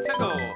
minutes ago.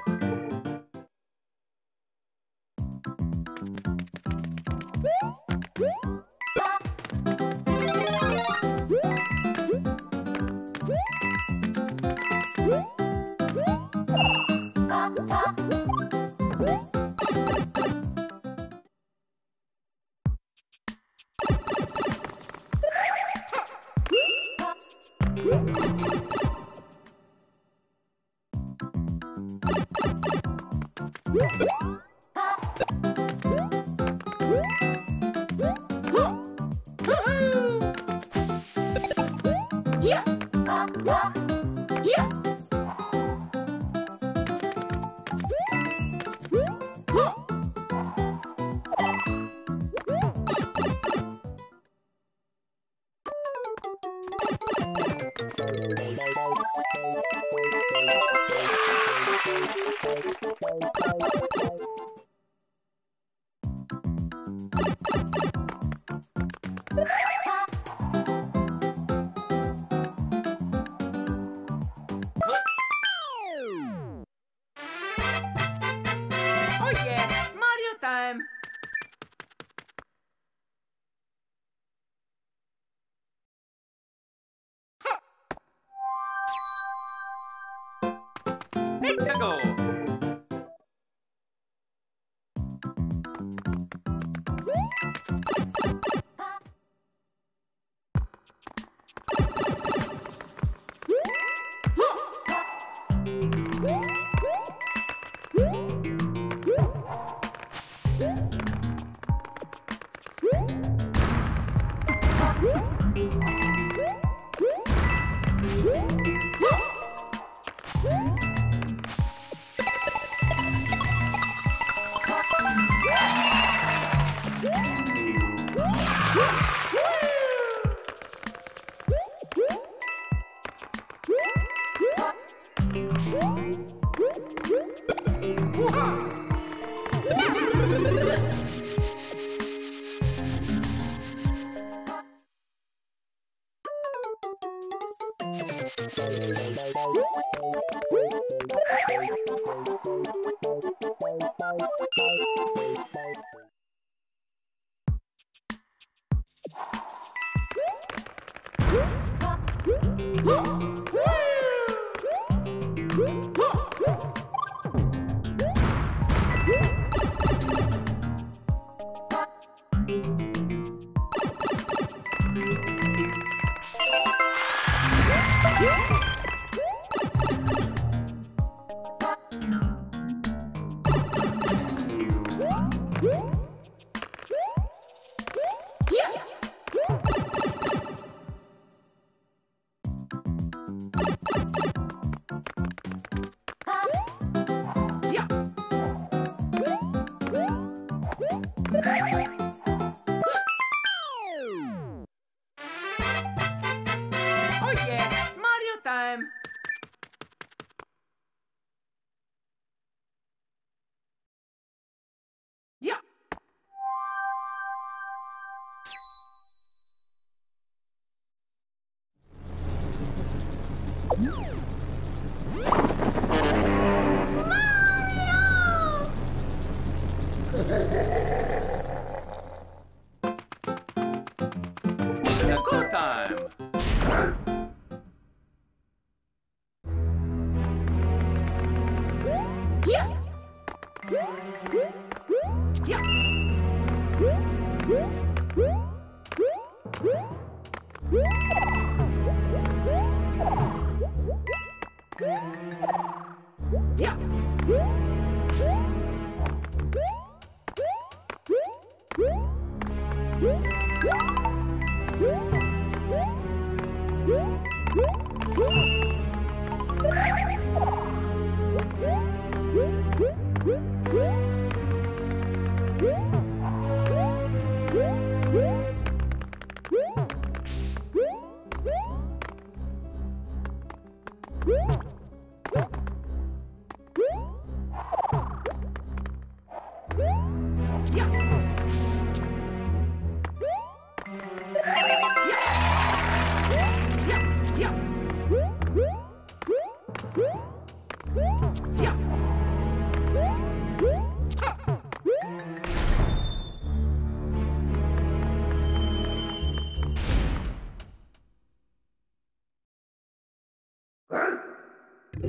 Woo!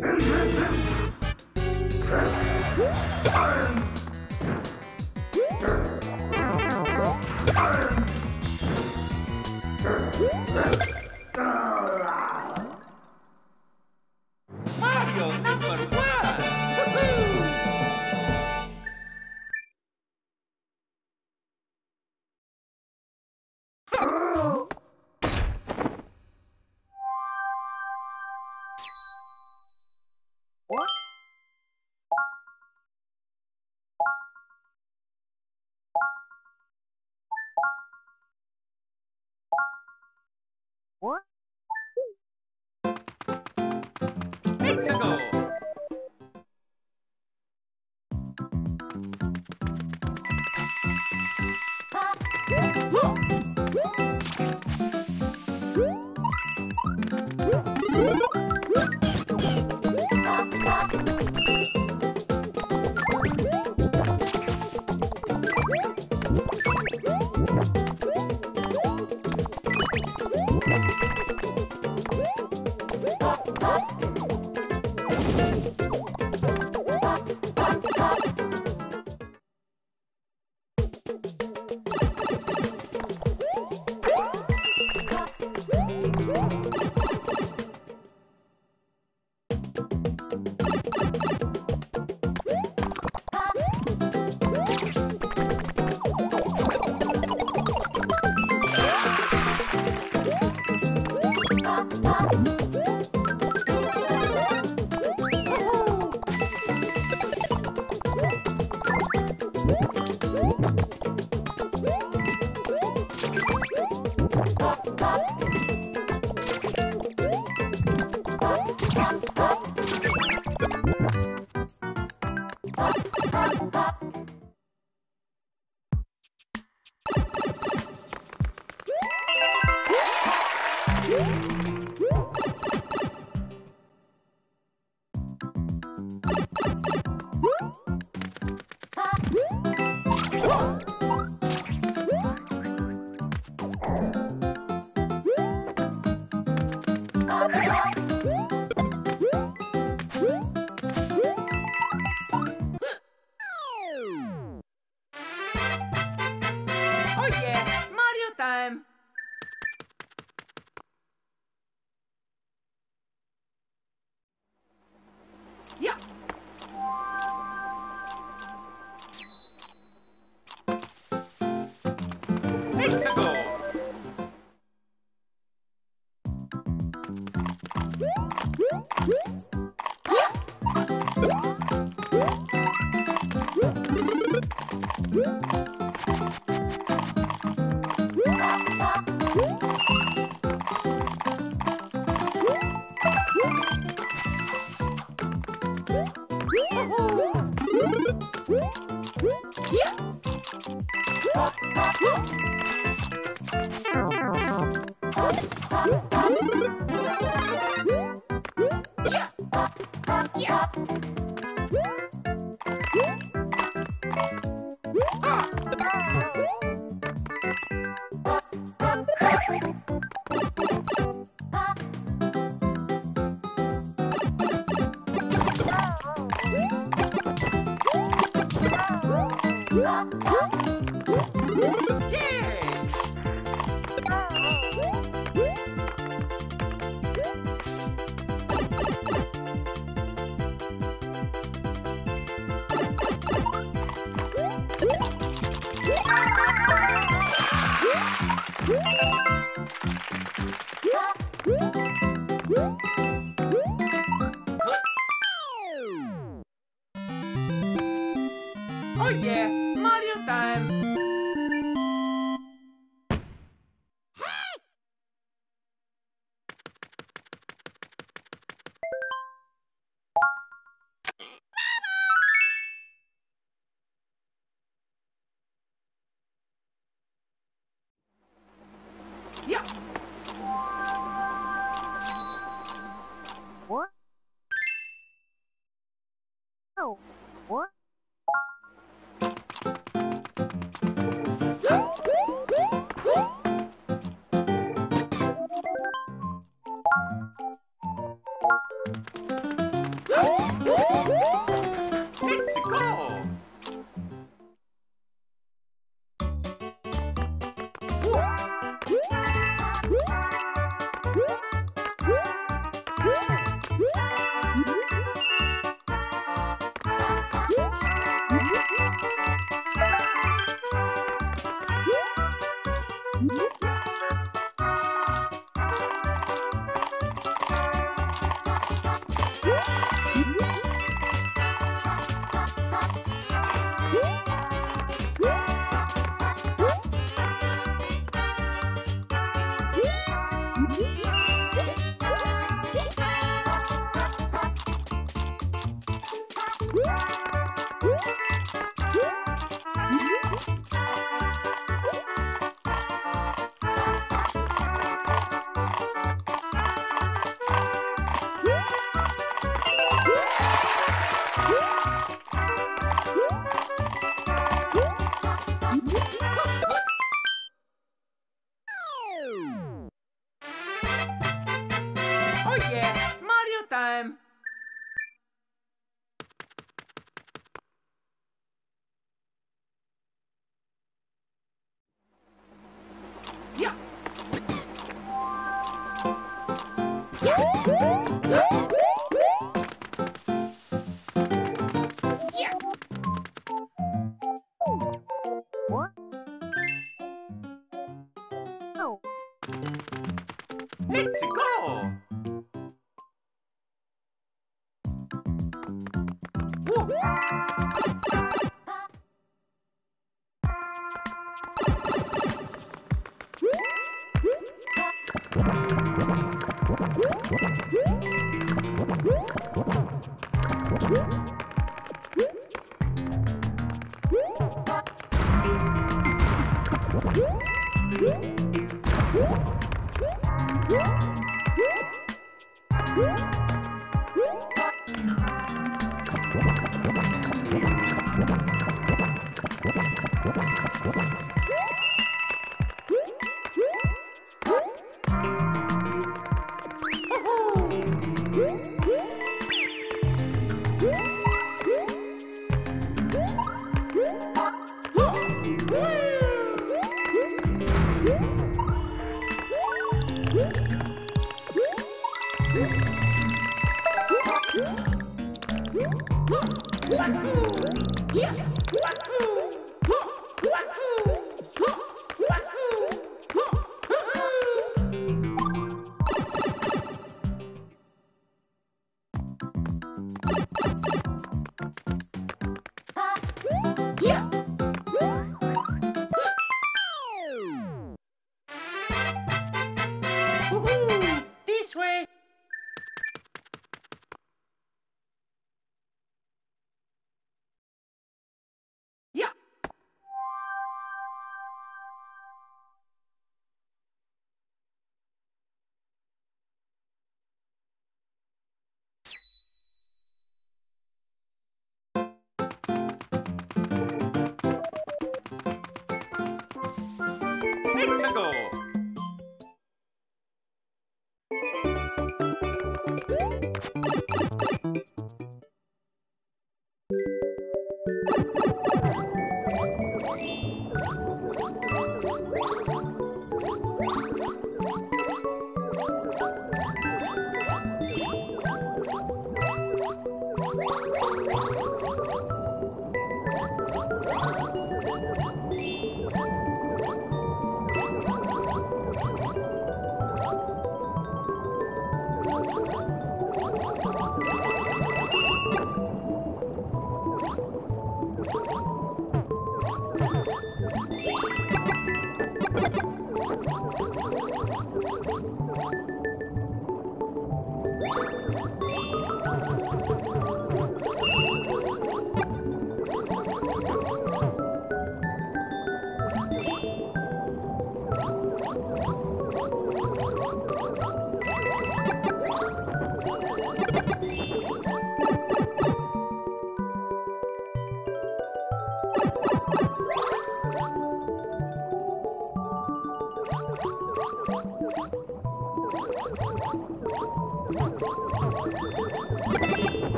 What? Let's go! Let's go!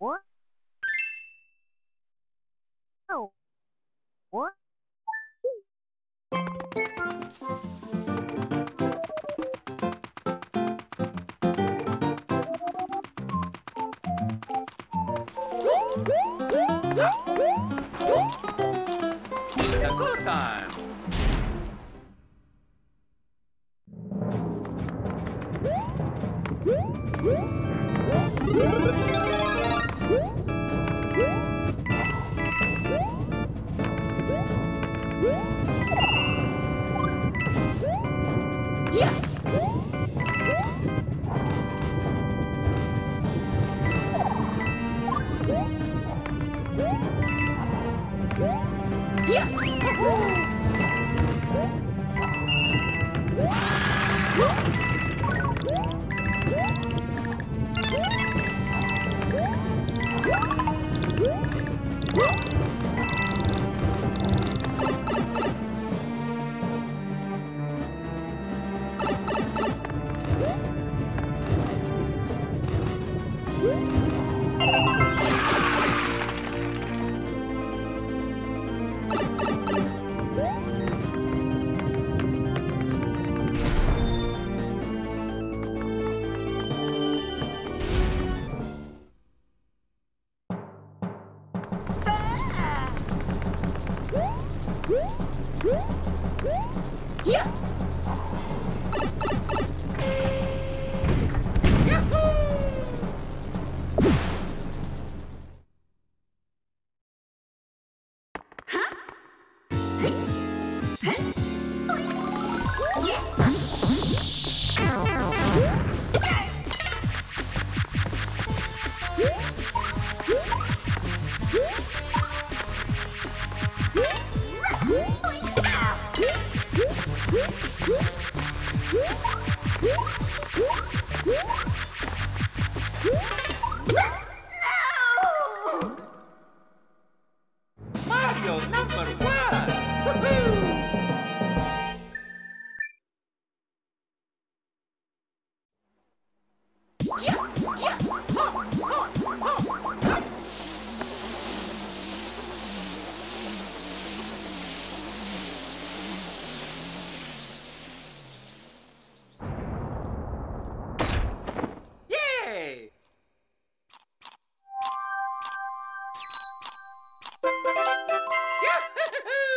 What? Oh. What? It's a good time. Yahoo!